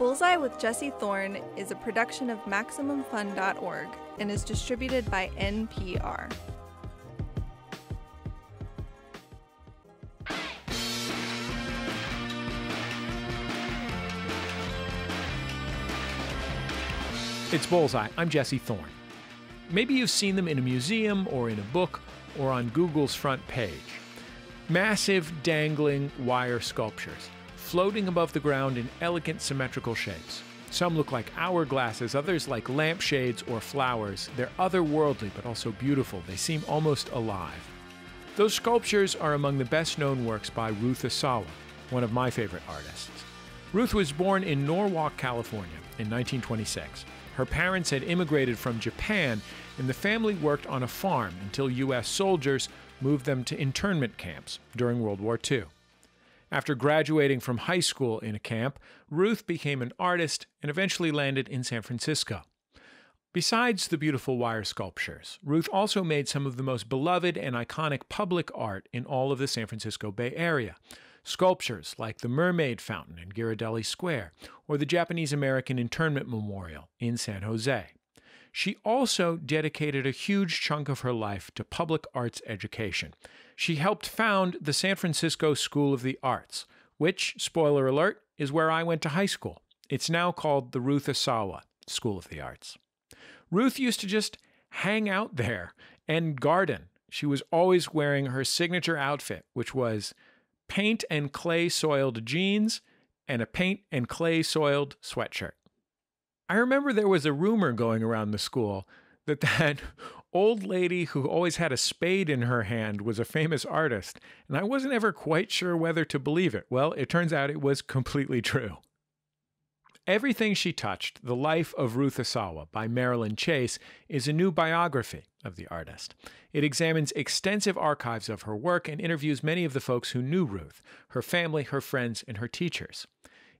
Bullseye with Jesse Thorn is a production of MaximumFun.org and is distributed by NPR. It's Bullseye. I'm Jesse Thorn. Maybe you've seen them in a museum or in a book or on Google's front page. Massive, dangling wire sculptures, floating above the ground in elegant, symmetrical shapes. Some look like hourglasses, others like lampshades or flowers. They're otherworldly, but also beautiful. They seem almost alive. Those sculptures are among the best-known works by Ruth Asawa, one of my favorite artists. Ruth was born in Norwalk, California, in 1926. Her parents had immigrated from Japan, and the family worked on a farm until U.S. soldiers moved them to internment camps during World War II. After graduating from high school in a camp, Ruth became an artist and eventually landed in San Francisco. Besides the beautiful wire sculptures, Ruth also made some of the most beloved and iconic public art in all of the San Francisco Bay Area. Sculptures like the Mermaid Fountain in Ghirardelli Square or the Japanese-American Internment Memorial in San Jose. She also dedicated a huge chunk of her life to public arts education. She helped found the San Francisco School of the Arts, which, spoiler alert, is where I went to high school. It's now called the Ruth Asawa School of the Arts. Ruth used to just hang out there and garden. She was always wearing her signature outfit, which was paint and clay soiled jeans, and a paint and clay soiled sweatshirt. I remember there was a rumor going around the school that that old lady who always had a spade in her hand was a famous artist, and I wasn't ever quite sure whether to believe it. Well, it turns out it was completely true. Everything She Touched, The Life of Ruth Asawa by Marilyn Chase, is a new biography of the artist. It examines extensive archives of her work and interviews many of the folks who knew Ruth, her family, her friends, and her teachers.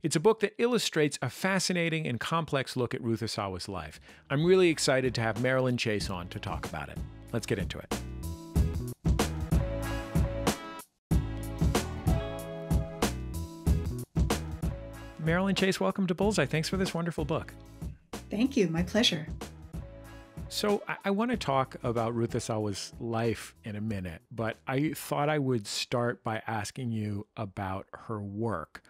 It's a book that illustrates a fascinating and complex look at Ruth Asawa's life. I'm really excited to have Marilyn Chase on to talk about it. Let's get into it. Marilyn Chase, welcome to Bullseye. Thanks for this wonderful book. Thank you. My pleasure. So I want to talk about Ruth Asawa's life in a minute, but I thought I would start by asking you about her work.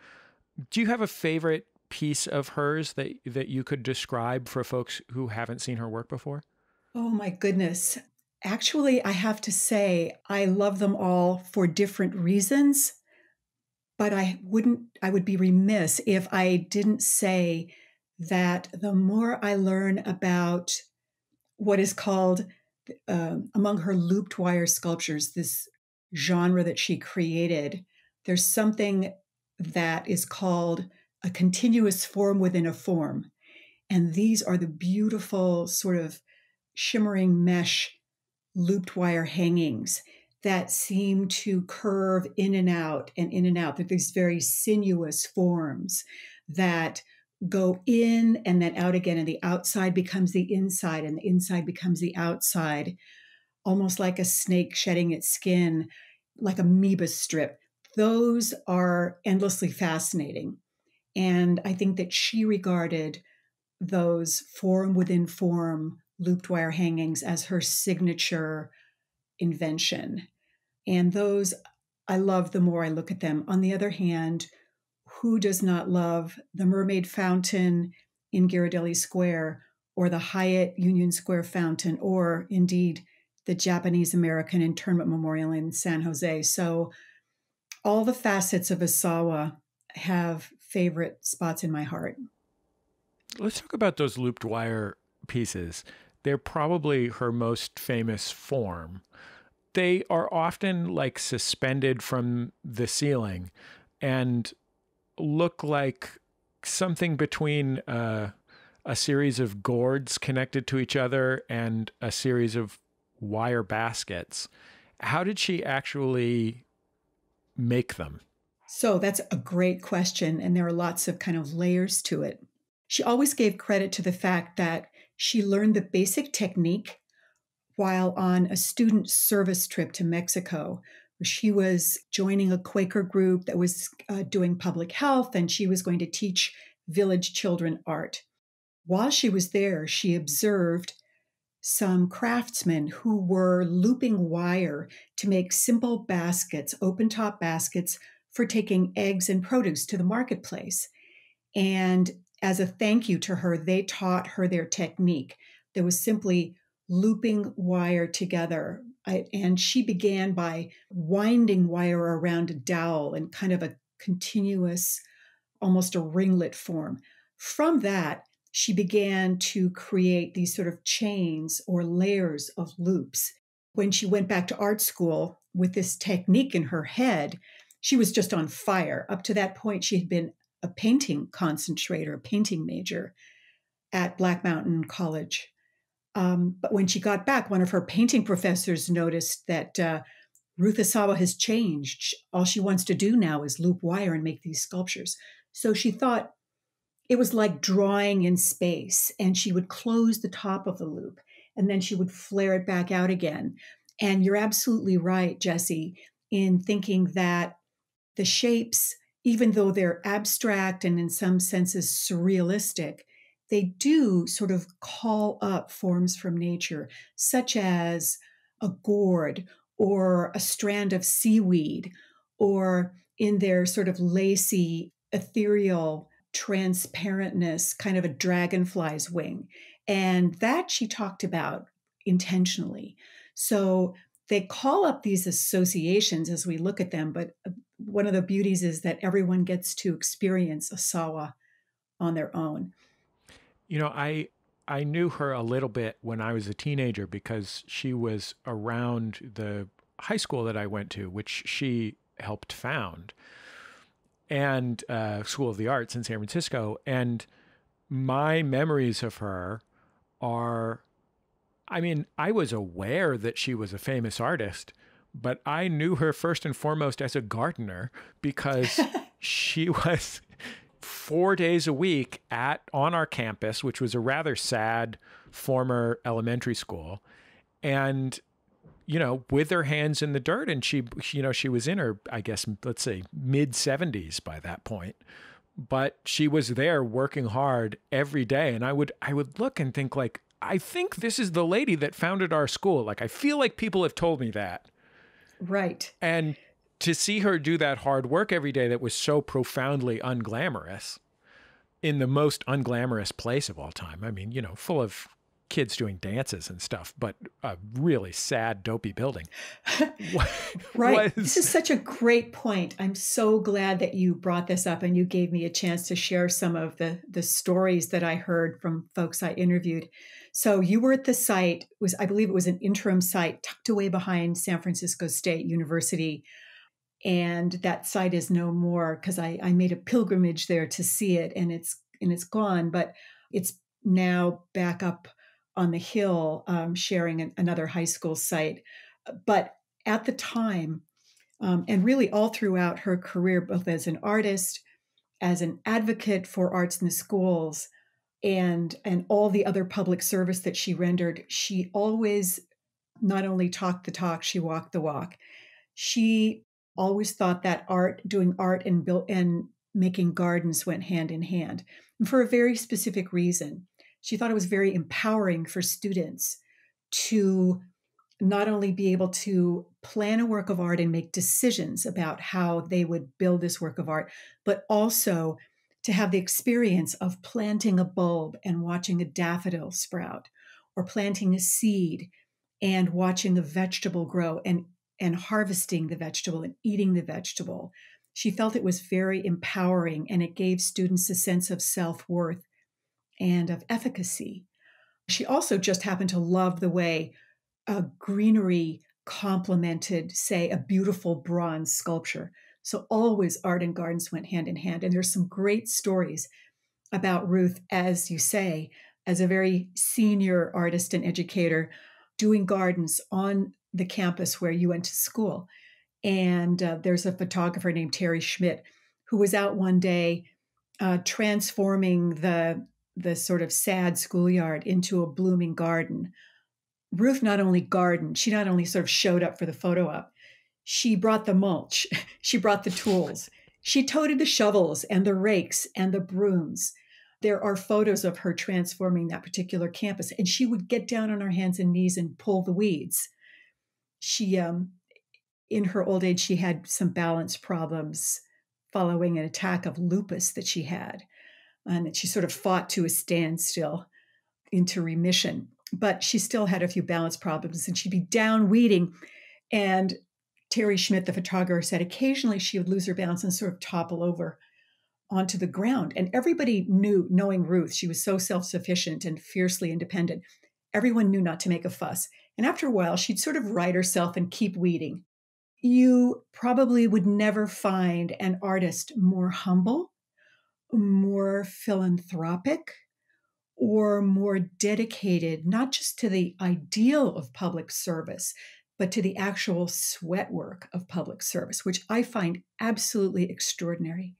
Do you have a favorite piece of hers that you could describe for folks who haven't seen her work before? Oh, my goodness. Actually, I have to say I love them all for different reasons. But I would be remiss if I didn't say that the more I learn about what is called, among her looped wire sculptures, this genre that she created, there's something that is called a continuous form within a form. And these are the beautiful sort of shimmering mesh looped wire hangings that seem to curve in and out and in and out. They're these very sinuous forms that go in and then out again, and the outside becomes the inside and the inside becomes the outside, almost like a snake shedding its skin, like amoeba strip. Those are endlessly fascinating. And I think that she regarded those form within form looped wire hangings as her signature invention. And those I love the more I look at them. On the other hand, who does not love the Mermaid Fountain in Ghirardelli Square, or the Hyatt Union Square Fountain, or indeed the Japanese American Internment Memorial in San Jose? So all the facets of Asawa have favorite spots in my heart. Let's talk about those looped wire pieces. They're probably her most famous form. They are often like suspended from the ceiling and look like something between a series of gourds connected to each other and a series of wire baskets. How did she actually make them? So that's a great question. And there are lots of kind of layers to it. She always gave credit to the fact that she learned the basic technique while on a student service trip to Mexico. She was joining a Quaker group that was doing public health, and she was going to teach village children art. While she was there, she observed some craftsmen who were looping wire to make simple baskets, open-top baskets, for taking eggs and produce to the marketplace. And as a thank you to her, they taught her their technique. There was simply looping wire together. And she began by winding wire around a dowel in kind of a continuous, almost a ringlet form. From that, she began to create these sort of chains or layers of loops. When she went back to art school with this technique in her head, she was just on fire. Up to that point, she had been a painting concentrator, a painting major at Black Mountain College. But when she got back, one of her painting professors noticed that Ruth Asawa has changed. All she wants to do now is loop wire and make these sculptures. So she thought it was like drawing in space, and she would close the top of the loop, and then she would flare it back out again. And you're absolutely right, Jesse, in thinking that the shapes, even though they're abstract and in some senses surrealistic, they do sort of call up forms from nature, such as a gourd or a strand of seaweed, or in their sort of lacy, ethereal transparentness, kind of a dragonfly's wing. And that she talked about intentionally. So they call up these associations as we look at them, but one of the beauties is that everyone gets to experience Asawa on their own. You know, I knew her a little bit when I was a teenager because she was around the high school that I went to, which she helped found, and School of the Arts in San Francisco. And my memories of her are, I mean, I was aware that she was a famous artist, but I knew her first and foremost as a gardener because she was 4 days a week on our campus, which was a rather sad former elementary school, and, you know, with her hands in the dirt. And she, you know, she was in her, I guess, let's say mid-70s by that point, but she was there working hard every day. And I would look and think like, I think this is the lady that founded our school. Like, I feel like people have told me that. Right. And to see her do that hard work every day that was so profoundly unglamorous in the most unglamorous place of all time. I mean, you know, full of kids doing dances and stuff, but a really sad, dopey building. Right. This is such a great point. I'm so glad that you brought this up and you gave me a chance to share some of the stories that I heard from folks I interviewed. So you were at the site, I believe it was an interim site tucked away behind San Francisco State University. And that site is no more because I made a pilgrimage there to see it, and it's gone, but it's now back up on the hill, sharing another high school site. But at the time, and really all throughout her career, both as an artist, as an advocate for arts in the schools, and all the other public service that she rendered, she always not only talked the talk, she walked the walk. She always thought that doing art and making gardens went hand in hand, and for a very specific reason. She thought it was very empowering for students to not only be able to plan a work of art and make decisions about how they would build this work of art, but also to have the experience of planting a bulb and watching a daffodil sprout, or planting a seed and watching a vegetable grow, and harvesting the vegetable and eating the vegetable. She felt it was very empowering, and it gave students a sense of self-worth and of efficacy. She also just happened to love the way a greenery complemented, say, a beautiful bronze sculpture. So always art and gardens went hand in hand. And there's some great stories about Ruth, as you say, as a very senior artist and educator, doing gardens on the campus where you went to school. And there's a photographer named Terry Schmidt who was out one day transforming the sort of sad schoolyard into a blooming garden. Ruth not only gardened, she not only sort of showed up for the photo op, she brought the mulch, she brought the tools, She toted the shovels and the rakes and the brooms. There are photos of her transforming that particular campus, and she would get down on her hands and knees and pull the weeds. She, in her old age, she had some balance problems following an attack of lupus that she had, and that she sort of fought to a standstill into remission. But she still had a few balance problems, and she'd be down weeding. And Terry Schmidt, the photographer, said occasionally she would lose her balance and sort of topple over onto the ground. And everybody knew, knowing Ruth, she was so self-sufficient and fiercely independent. Everyone knew not to make a fuss. And after a while, she'd sort of right herself and keep weeding. You probably would never find an artist more humble, more philanthropic, or more dedicated, not just to the ideal of public service, but to the actual sweat work of public service, which I find absolutely extraordinary.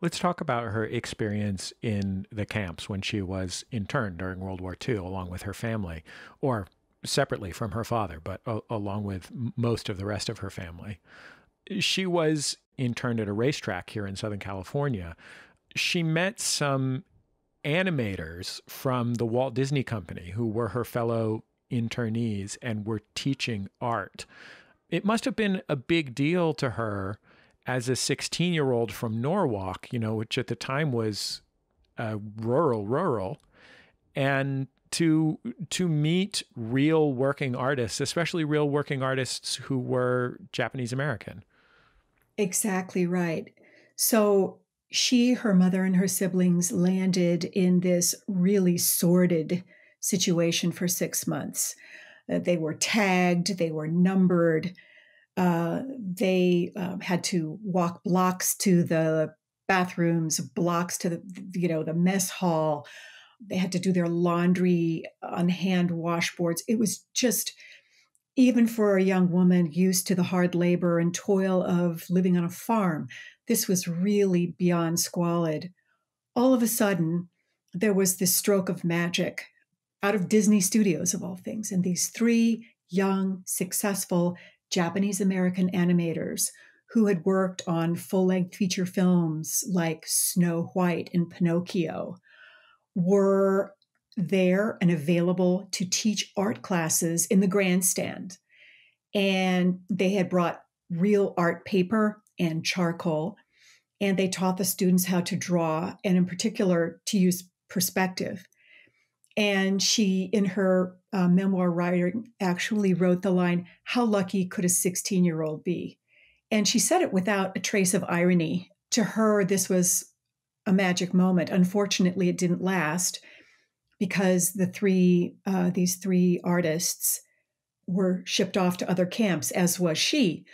Let's talk about her experience in the camps when she was interned during World War II, along with her family, or separately from her father, but along with most of the rest of her family. She was interned at a racetrack here in Southern California. She met some animators from the Walt Disney Company who were her fellow internees and were teaching art. It must have been a big deal to her as a 16-year-old from Norwalk, you know, which at the time was rural, and to meet real working artists, especially real working artists who were Japanese American. Exactly right. So she, her mother, and her siblings landed in this really sordid situation for 6 months. They were tagged, they were numbered. They had to walk blocks to the bathrooms, blocks to the mess hall. They had to do their laundry on hand washboards. It was just, even for a young woman used to the hard labor and toil of living on a farm, this was really beyond squalid. All of a sudden, there was this stroke of magic out of Disney Studios, of all things. And these three young, successful Japanese-American animators who had worked on full-length feature films like Snow White and Pinocchio were there and available to teach art classes in the grandstand. And they had brought real art paper and charcoal, and they taught the students how to draw, and in particular, to use perspective. And she, in her memoir writing, actually wrote the line, "How lucky could a 16-year-old be?" And she said it without a trace of irony. To her, this was a magic moment. Unfortunately, it didn't last because these three artists were shipped off to other camps, as was she.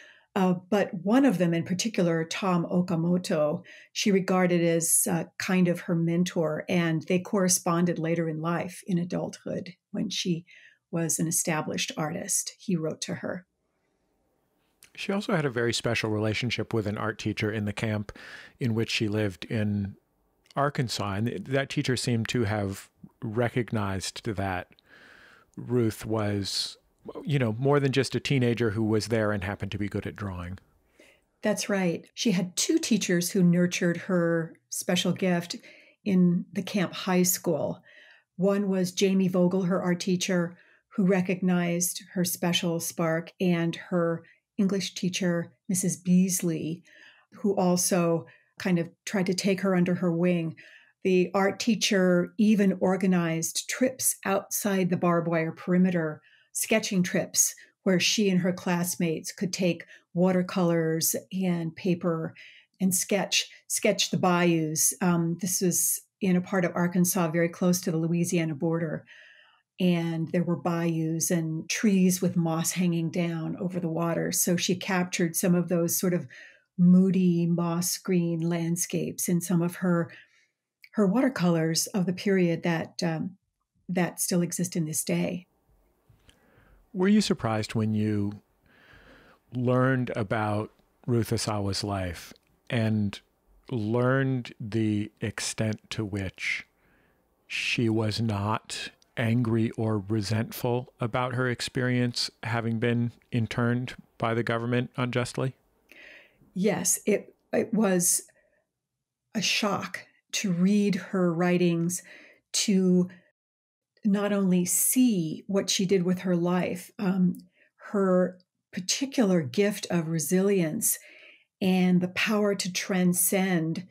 But one of them in particular, Tom Okamoto, she regarded as kind of her mentor, and they corresponded later in life, in adulthood, when she was an established artist. He wrote to her. She also had a very special relationship with an art teacher in the camp in which she lived in Arkansas, and that teacher seemed to have recognized that Ruth was, you know, more than just a teenager who was there and happened to be good at drawing. That's right. She had two teachers who nurtured her special gift in the camp high school. One was Jamie Vogel, her art teacher, who recognized her special spark, and her English teacher, Mrs. Beasley, who also kind of tried to take her under her wing. The art teacher even organized trips outside the barbed wire perimeter, sketching trips where she and her classmates could take watercolors and paper and sketch the bayous. This was in a part of Arkansas very close to the Louisiana border. And there were bayous and trees with moss hanging down over the water. So she captured some of those sort of moody moss green landscapes in some of her watercolors of the period that still exist in this day. Were you surprised when you learned about Ruth Asawa's life and learned the extent to which she was not angry or resentful about her experience having been interned by the government unjustly? Yes, it It was a shock to read her writings, to not only see what she did with her life, her particular gift of resilience and the power to transcend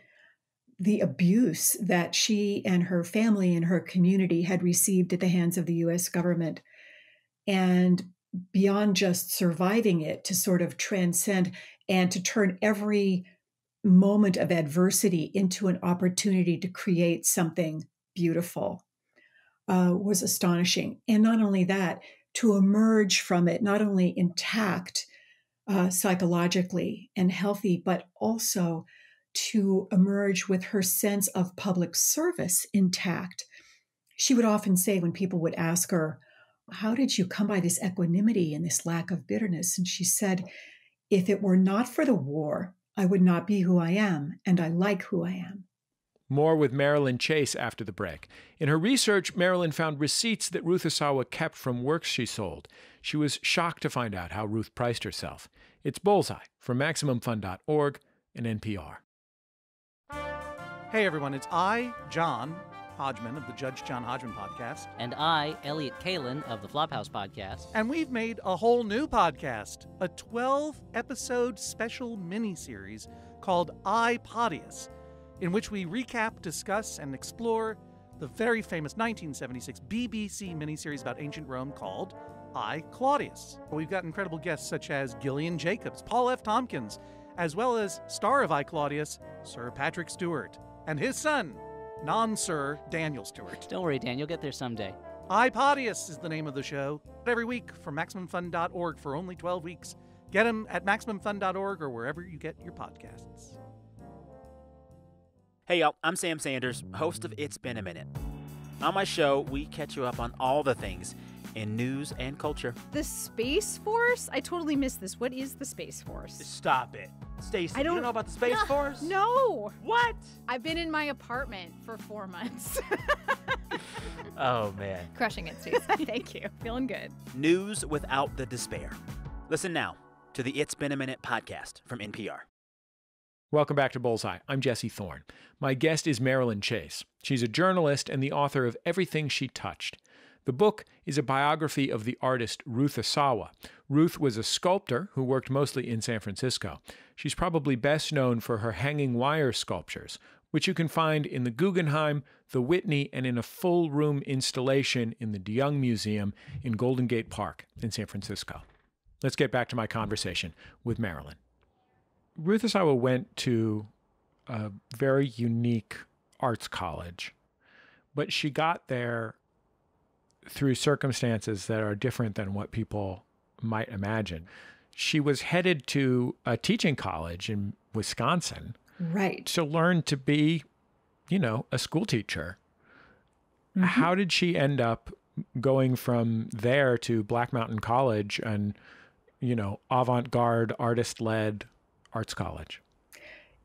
the abuse that she and her family and her community had received at the hands of the U.S. government. And beyond just surviving it, to sort of transcend and to turn every moment of adversity into an opportunity to create something beautiful was astonishing. And not only that, to emerge from it, not only intact psychologically and healthy, but also to emerge with her sense of public service intact. She would often say when people would ask her, how did you come by this equanimity and this lack of bitterness? And she said, if it were not for the war, I would not be who I am, and I like who I am. More with Marilyn Chase after the break. In her research, Marilyn found receipts that Ruth Asawa kept from works she sold. She was shocked to find out how Ruth priced herself. It's Bullseye from MaximumFun.org and NPR. Hey, everyone. It's I, John Hodgman of the Judge John Hodgman podcast. And I, Elliot Kalin of the Flophouse podcast. And we've made a whole new podcast, a 12-episode special mini-series called I, Podius, in which we recap, discuss, and explore the very famous 1976 BBC miniseries about ancient Rome called I, Claudius. We've got incredible guests such as Gillian Jacobs, Paul F. Tompkins, as well as star of I, Claudius, Sir Patrick Stewart, and his son, non-Sir Daniel Stewart. Don't worry, Dan, you'll get there someday. I, Podius is the name of the show. Every week from MaximumFun.org for only 12 weeks. Get them at MaximumFun.org or wherever you get your podcasts. Hey, y'all, I'm Sam Sanders, host of It's Been a Minute. On my show, we catch you up on all the things in news and culture. The Space Force? I totally missed this. What is the Space Force? Stop it. Stacey, you don't know about the Space Force? No. What? I've been in my apartment for 4 months. Oh, man. Crushing it, Stacey. Thank you. Feeling good. News without the despair. Listen now to the It's Been a Minute podcast from NPR. Welcome back to Bullseye. I'm Jesse Thorn. My guest is Marilyn Chase. She's a journalist and the author of Everything She Touched. The book is a biography of the artist Ruth Asawa. Ruth was a sculptor who worked mostly in San Francisco. She's probably best known for her hanging wire sculptures, which you can find in the Guggenheim, the Whitney, and in a full-room installation in the De Young Museum in Golden Gate Park in San Francisco. Let's get back to my conversation with Marilyn. Ruth Asawa went to a very unique arts college, but she got there through circumstances that are different than what people might imagine. She was headed to a teaching college in Wisconsin, right, to learn to be, you know, a school teacher. Mm-hmm. How did she end up going from there to Black Mountain College and, you know, avant-garde, artist-led arts college?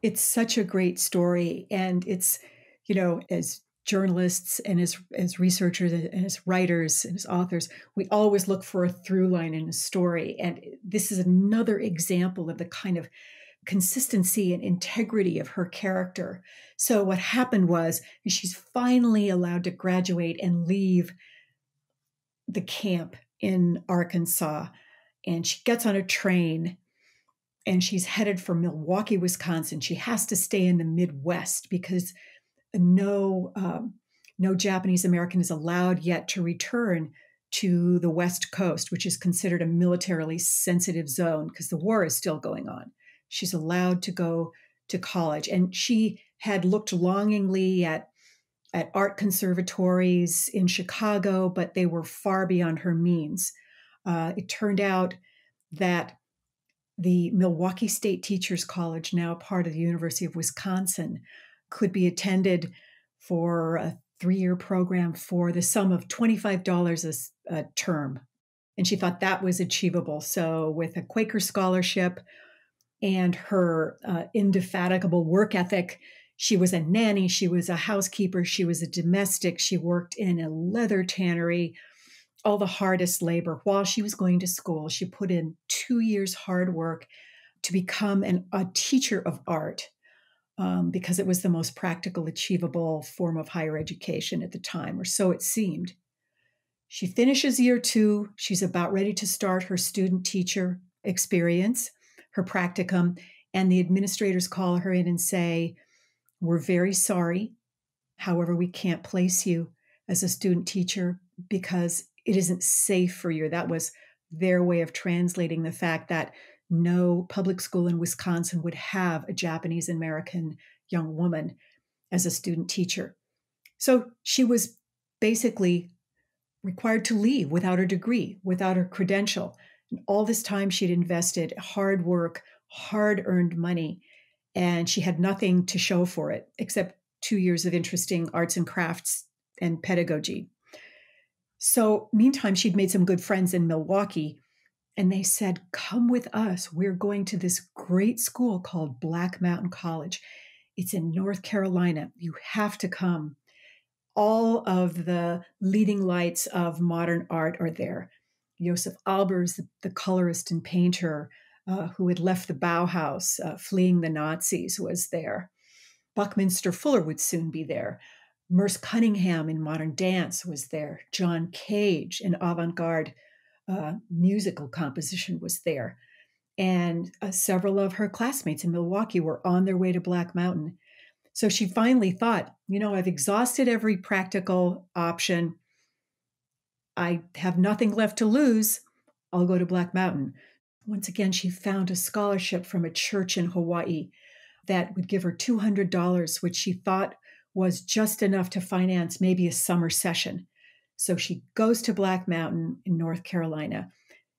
It's such a great story. And it's, you know, as journalists and as researchers and as writers and as authors, we always look for a through line in a story. And this is another example of the kind of consistency and integrity of her character. So what happened was she's finally allowed to graduate and leave the camp in Arkansas. And she gets on a train and she's headed for Milwaukee, Wisconsin. She has to stay in the Midwest because no Japanese American is allowed yet to return to the West Coast, which is considered a militarily sensitive zone because the war is still going on. She's allowed to go to college. And she had looked longingly at art conservatories in Chicago, but they were far beyond her means. It turned out that the Milwaukee State Teachers College, now part of the University of Wisconsin, could be attended for a three-year program for the sum of $25 a term. And she thought that was achievable. So with a Quaker scholarship and her indefatigable work ethic, she was a nanny, she was a housekeeper, she was a domestic, she worked in a leather tannery, all the hardest labor. While she was going to school, she put in 2 years hard work to become a teacher of art because it was the most practical, achievable form of higher education at the time, or so it seemed. She finishes year two. She's about ready to start her student-teacher experience, her practicum, and the administrators call her in and say, "We're very sorry. However, we can't place you as a student teacher because it isn't safe for you." That was their way of translating the fact that no public school in Wisconsin would have a Japanese American young woman as a student teacher. So she was basically required to leave without her degree, without her credential. And all this time she'd invested hard work, hard-earned money, and she had nothing to show for it except 2 years of interesting arts and crafts and pedagogy. So meantime, she'd made some good friends in Milwaukee, and they said, "Come with us. We're going to this great school called Black Mountain College. It's in North Carolina. You have to come. All of the leading lights of modern art are there. Josef Albers, the colorist and painter, who had left the Bauhaus, fleeing the Nazis, was there. Buckminster Fuller would soon be there. Merce Cunningham in modern dance was there. John Cage in avant-garde musical composition was there. And several of her classmates in Milwaukee were on their way to Black Mountain. So she finally thought, you know, I've exhausted every practical option. I have nothing left to lose. I'll go to Black Mountain." Once again, she found a scholarship from a church in Hawaii that would give her $200, which she thought was just enough to finance maybe a summer session. So she goes to Black Mountain in North Carolina.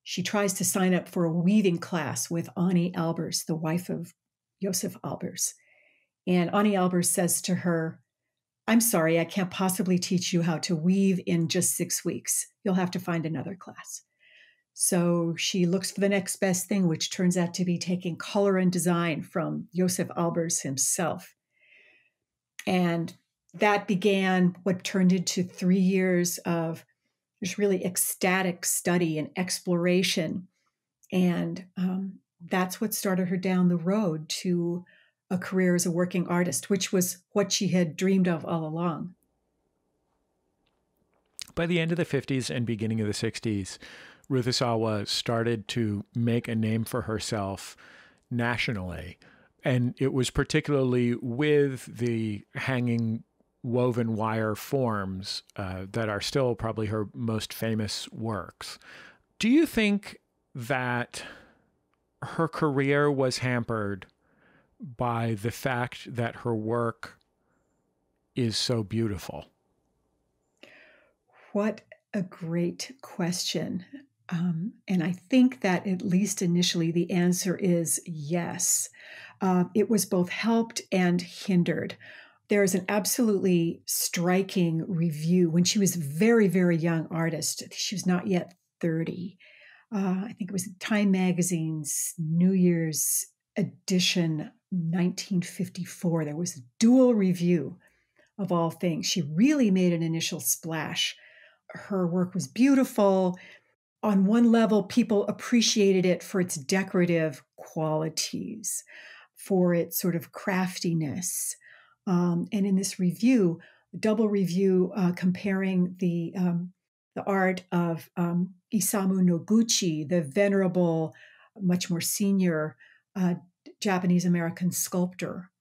She tries to sign up for a weaving class with Anni Albers, the wife of Josef Albers. And Anni Albers says to her, "I'm sorry, I can't possibly teach you how to weave in just 6 weeks. You'll have to find another class." So she looks for the next best thing, which turns out to be taking color and design from Josef Albers himself. And that began what turned into 3 years of just really ecstatic study and exploration. And that's what started her down the road to a career as a working artist, which was what she had dreamed of all along. By the end of the 50s and beginning of the 60s, Ruth Asawa started to make a name for herself nationally. And it was particularly with the hanging woven wire forms that are still probably her most famous works. Do you think that her career was hampered by the fact that her work is so beautiful? What a great question. And I think that at least initially the answer is yes. It was both helped and hindered. There is an absolutely striking review when she was a very, very young artist. She was not yet 30. I think it was Time Magazine's New Year's edition, 1954. There was a dual review of all things. She really made an initial splash. Her work was beautiful. On one level, people appreciated it for its decorative qualities, for its sort of craftiness. And in this review, double review, comparing the art of Isamu Noguchi, the venerable, much more senior Japanese-American sculptor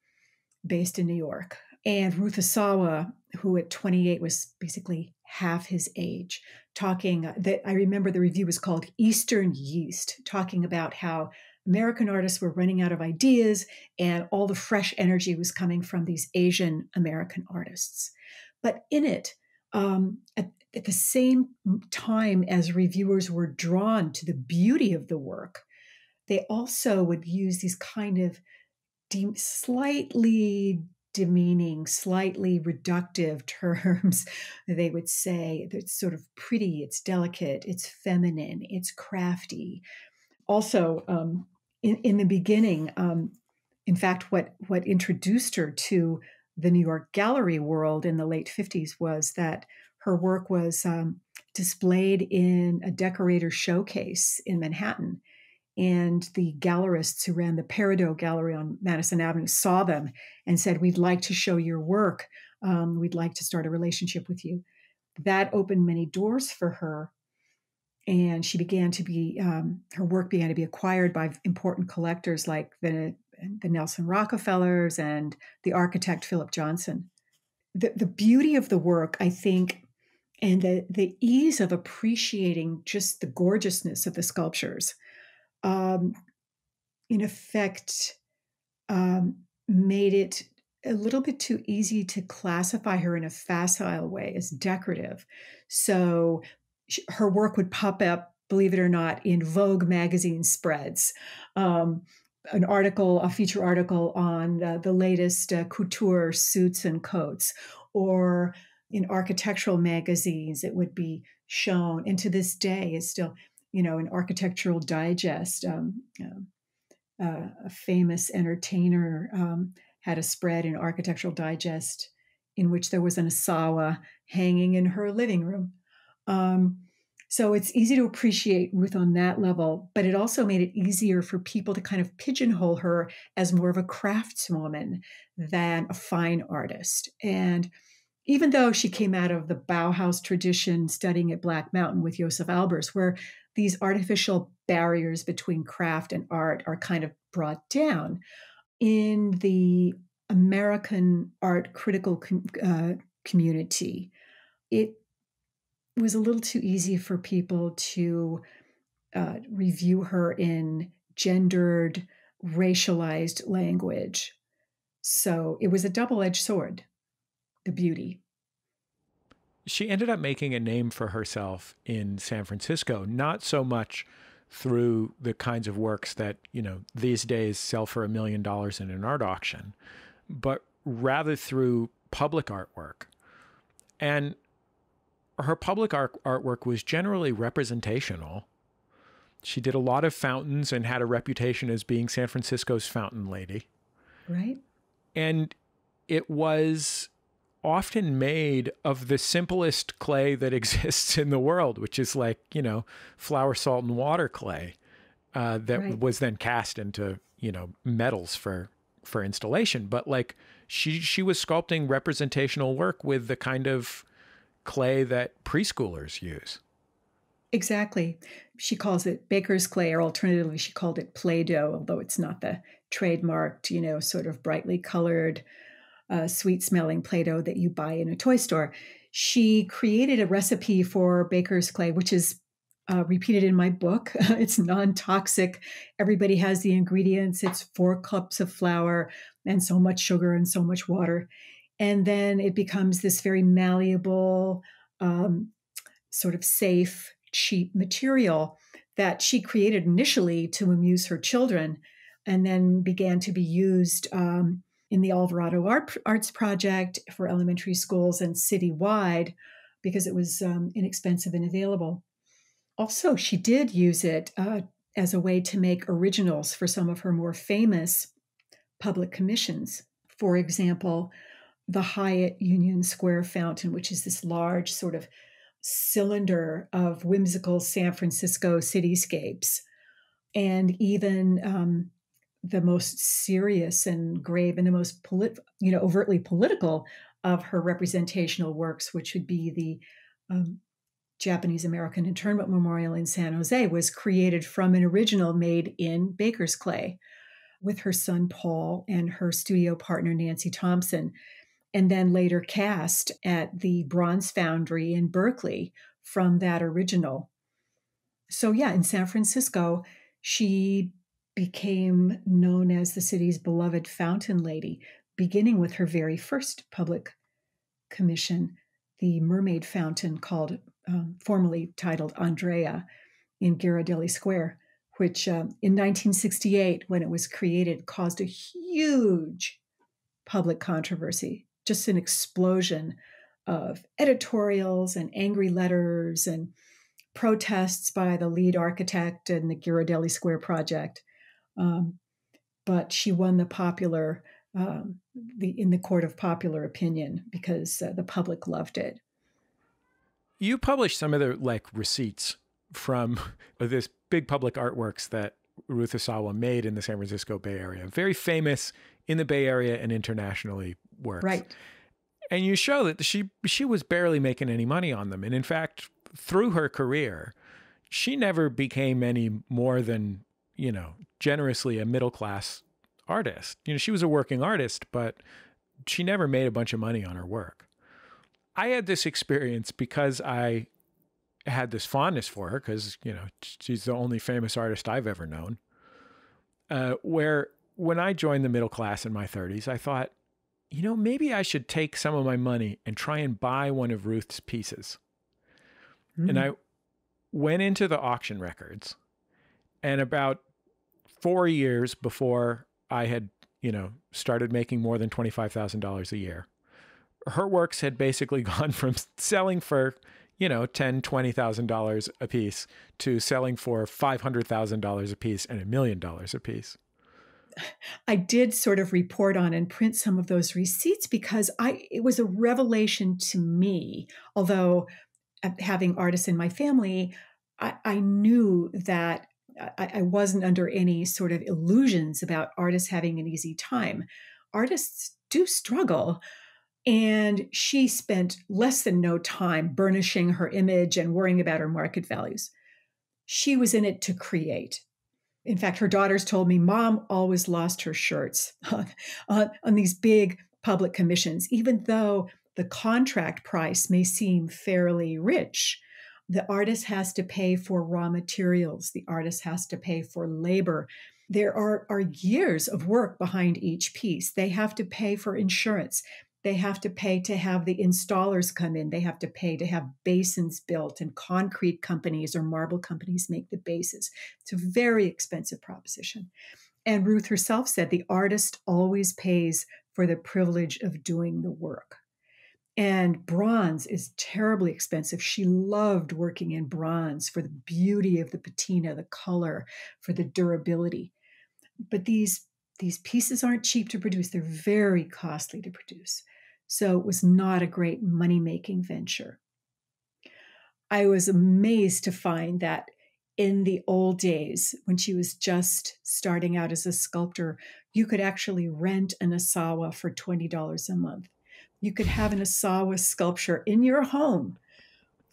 based in New York, and Ruth Asawa, who at 28 was basically half his age, talking that I remember the review was called Eastern Yeast, talking about how American artists were running out of ideas and all the fresh energy was coming from these Asian American artists. But in it, at the same time as reviewers were drawn to the beauty of the work, they also would use these kind of slightly demeaning, slightly reductive terms. They would say it's sort of pretty, it's delicate, it's feminine, it's crafty. Also, in the beginning, in fact, what introduced her to the New York gallery world in the late 50s was that her work was displayed in a decorator showcase in Manhattan. and the gallerists who ran the Peridot Gallery on Madison Avenue saw them and said, we'd like to show your work. We'd like to start a relationship with you. That opened many doors for her. And she began to be, her work began to be acquired by important collectors like the Nelson Rockefellers and the architect Philip Johnson. The beauty of the work, I think, and the ease of appreciating just the gorgeousness of the sculptures, in effect, made it a little bit too easy to classify her in a facile way as decorative. So her work would pop up, believe it or not, in Vogue magazine spreads. An article, a feature article on the latest couture suits and coats, or in architectural magazines, it would be shown, and to this day is still, you know, in Architectural Digest. A famous entertainer had a spread in Architectural Digest in which there was an Asawa hanging in her living room. So it's easy to appreciate Ruth on that level, but it also made it easier for people to kind of pigeonhole her as more of a craftswoman than a fine artist. And even though she came out of the Bauhaus tradition, studying at Black Mountain with Josef Albers, where these artificial barriers between craft and art are kind of brought down, in the American art critical community, it was a little too easy for people to review her in gendered, racialized language. So it was a double-edged sword, the beauty. She ended up making a name for herself in San Francisco, not so much through the kinds of works that, you know, these days sell for $1 million in an art auction, but rather through public artwork. And her public artwork was generally representational. She did a lot of fountains and had a reputation as being San Francisco's fountain lady. Right. And it was often made of the simplest clay that exists in the world, which is like, you know, flour, salt, and water clay that right. was then cast into, you know, metals for installation. But like she was sculpting representational work with the kind of clay that preschoolers use. Exactly. She calls it baker's clay, or alternatively, she called it Play-Doh, although it's not the trademarked, you know, sort of brightly colored, sweet-smelling Play-Doh that you buy in a toy store. She created a recipe for baker's clay, which is repeated in my book. It's non-toxic. Everybody has the ingredients. It's 4 cups of flour and so much sugar and so much water. And then it becomes this very malleable, sort of safe, cheap material that she created initially to amuse her children, and then began to be used in the Alvarado Arts Project for elementary schools and citywide, because it was inexpensive and available. Also, she did use it as a way to make originals for some of her more famous public commissions. For example, the Hyatt Union Square fountain, which is this large sort of cylinder of whimsical San Francisco cityscapes. And even the most serious and grave and the most overtly political of her representational works, which would be the Japanese American Internment Memorial in San Jose, was created from an original made in baker's clay with her son Paul and her studio partner Nancy Thompson, and then later cast at the Bronze Foundry in Berkeley from that original. So yeah, in San Francisco, she became known as the city's beloved fountain lady, beginning with her very first public commission, the mermaid fountain called, formerly titled Andrea, in Ghirardelli Square, which in 1968, when it was created, caused a huge public controversy. Just an explosion of editorials and angry letters and protests by the lead architect and the Ghirardelli Square project. But she won the popular, in the court of popular opinion, because the public loved it. You published some of the receipts from this big public artworks that Ruth Asawa made in the San Francisco Bay Area. Very famous in the Bay Area and internationally works. Right. And you show that she was barely making any money on them. And in fact, through her career, she never became any more than, you know, generously a middle-class artist. You know, she was a working artist, but she never made a bunch of money on her work. I had this experience because I had this fondness for her because, you know, she's the only famous artist I've ever known, where when I joined the middle class in my 30s, I thought, you know, maybe I should take some of my money and try and buy one of Ruth's pieces. Mm-hmm. And I went into the auction records, and about 4 years before I had, you know, started making more than $25,000 a year, her works had basically gone from selling for, you know, $10,000, $20,000 a piece to selling for $500,000 a piece and $1 million a piece. I did sort of report on and print some of those receipts because it was a revelation to me. Although having artists in my family, I knew that I wasn't under any sort of illusions about artists having an easy time. Artists do struggle. And she spent less than no time burnishing her image and worrying about her market values. She was in it to create. In fact, her daughters told me, Mom always lost her shirts on these big public commissions, even though the contract price may seem fairly rich. The artist has to pay for raw materials. The artist has to pay for labor. There are years of work behind each piece. They have to pay for insurance. They have to pay to have the installers come in. They have to pay to have basins built, and concrete companies or marble companies make the bases. It's a very expensive proposition. And Ruth herself said the artist always pays for the privilege of doing the work. And bronze is terribly expensive. She loved working in bronze for the beauty of the patina, the color, for the durability. But these pieces aren't cheap to produce. They're very costly to produce. So it was not a great money-making venture. I was amazed to find that in the old days, when she was just starting out as a sculptor, you could actually rent an Asawa for $20 a month. You could have an Asawa sculpture in your home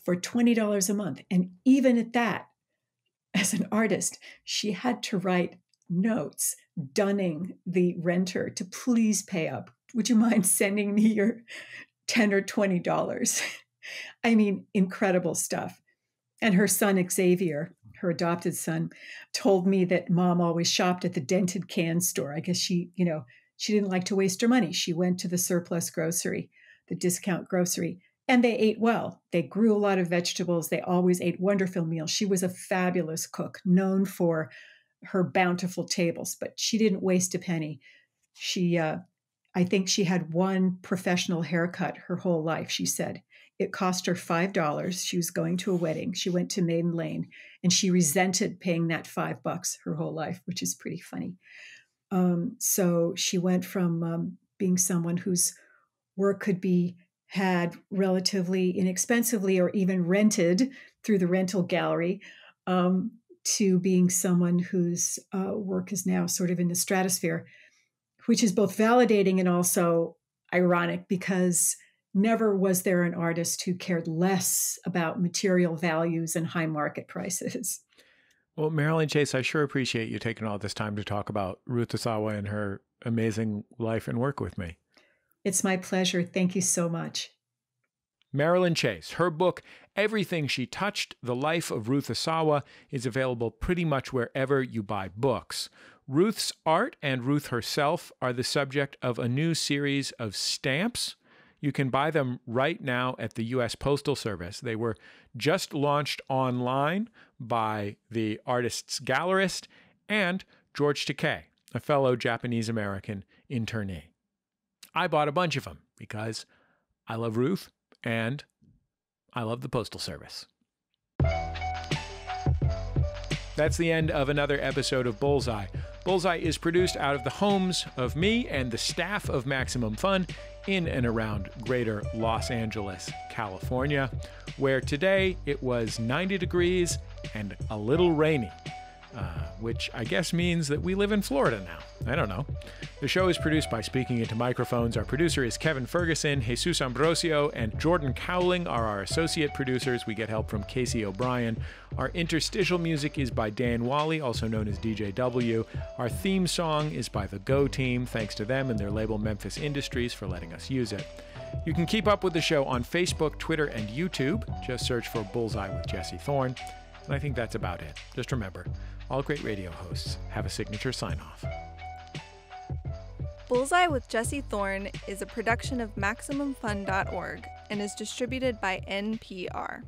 for $20 a month. And even at that, as an artist, she had to write notes dunning the renter to please pay up. Would you mind sending me your $10 or $20? I mean, incredible stuff. And her son, Xavier, her adopted son, told me that Mom always shopped at the dented can store. I guess she didn't like to waste her money. She went to the surplus grocery, the discount grocery, and they ate well. They grew a lot of vegetables. They always ate wonderful meals. She was a fabulous cook, known for her bountiful tables, but she didn't waste a penny. She, I think she had one professional haircut her whole life, she said. It cost her $5. She was going to a wedding. She went to Maiden Lane, and she resented paying that $5 her whole life, which is pretty funny. So she went from being someone whose work could be had relatively inexpensively or even rented through the rental gallery, to being someone whose work is now sort of in the stratosphere, which is both validating and also ironic, because never was there an artist who cared less about material values and high market prices. Well, Marilyn Chase, I sure appreciate you taking all this time to talk about Ruth Asawa and her amazing life and work with me. It's my pleasure. Thank you so much. Marilyn Chase. Her book, Everything She Touched, The Life of Ruth Asawa, is available pretty much wherever you buy books. Ruth's art and Ruth herself are the subject of a new series of stamps. You can buy them right now at the U.S. Postal Service. They were just launched online by the artist's gallerist and George Takei, a fellow Japanese-American internee. I bought a bunch of them because I love Ruth. And I love the Postal Service. That's the end of another episode of Bullseye. Bullseye is produced out of the homes of me and the staff of Maximum Fun in and around greater Los Angeles, California, where today it was 90 degrees and a little rainy. which I guess means that we live in Florida now. I don't know. The show is produced by Speaking Into Microphones. Our producer is Kevin Ferguson. Jesus Ambrosio and Jordan Cowling are our associate producers. We get help from Casey O'Brien. Our interstitial music is by Dan Wally, also known as DJW. Our theme song is by The Go Team. Thanks to them and their label Memphis Industries for letting us use it. You can keep up with the show on Facebook, Twitter, and YouTube. Just search for Bullseye with Jesse Thorn. And I think that's about it. Just remember, all great radio hosts have a signature sign-off. Bullseye with Jesse Thorn is a production of MaximumFun.org and is distributed by NPR.